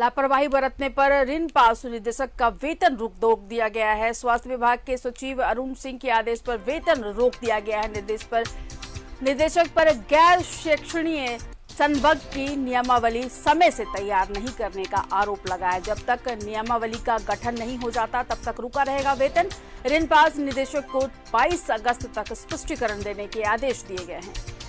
लापरवाही बरतने पर ऋण पास निदेशक का वेतन रोक दिया गया है। स्वास्थ्य विभाग के सचिव अरुण सिंह के आदेश पर वेतन रोक दिया गया है। निदेशक पर गैर शैक्षणिक संबंध की नियमावली समय से तैयार नहीं करने का आरोप लगाया। जब तक नियमावली का गठन नहीं हो जाता तब तक रुका रहेगा वेतन। ऋण पास निदेशक को 22 अगस्त तक स्पष्टीकरण देने के आदेश दिए गए हैं।